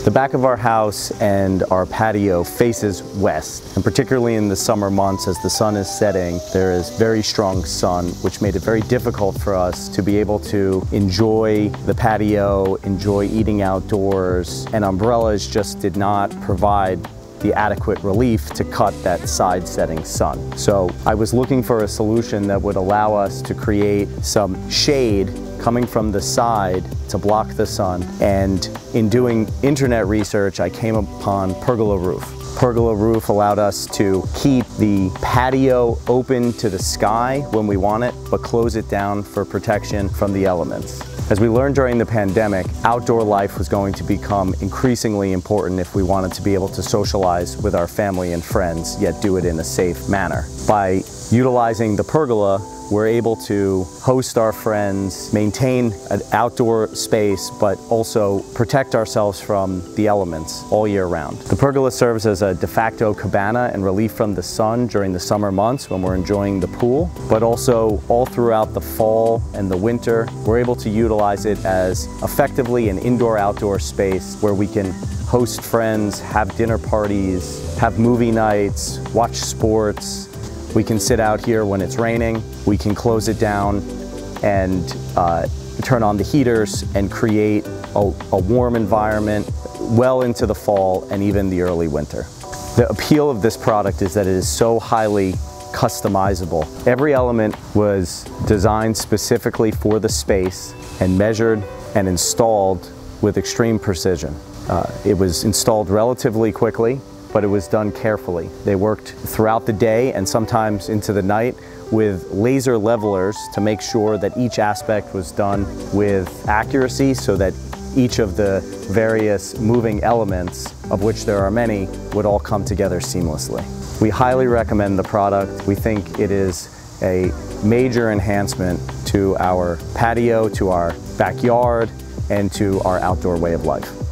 The back of our house and our patio faces west, and particularly in the summer months as the sun is setting, there is very strong sun, which made it very difficult for us to be able to enjoy the patio, enjoy eating outdoors, and umbrellas just did not provide the adequate relief to cut that side setting sun. So I was looking for a solution that would allow us to create some shade coming from the side to block the sun. And in doing internet research, I came upon pergola roof. Pergola roof allowed us to keep the patio open to the sky when we want it, but close it down for protection from the elements. As we learned during the pandemic, outdoor life was going to become increasingly important if we wanted to be able to socialize with our family and friends, yet do it in a safe manner. By utilizing the pergola, we're able to host our friends, maintain an outdoor space, but also protect ourselves from the elements all year round. The pergola serves as a de facto cabana and relief from the sun during the summer months when we're enjoying the pool, but also all throughout the fall and the winter, we're able to utilize it as effectively an indoor-outdoor space where we can host friends, have dinner parties, have movie nights, watch sports. We can sit out here when it's raining, we can close it down and turn on the heaters and create a warm environment well into the fall and even the early winter. The appeal of this product is that it is so highly customizable. Every element was designed specifically for the space and measured and installed with extreme precision. It was installed relatively quickly, but it was done carefully. They worked throughout the day and sometimes into the night with laser levelers to make sure that each aspect was done with accuracy so that each of the various moving elements, of which there are many, would all come together seamlessly. We highly recommend the product. We think it is a major enhancement to our patio, to our backyard, and to our outdoor way of life.